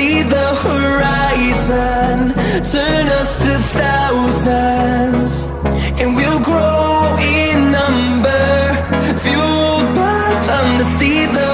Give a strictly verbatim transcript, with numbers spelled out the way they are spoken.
See the horizon turn us to thousands, and we'll grow in number, fueled by them to see the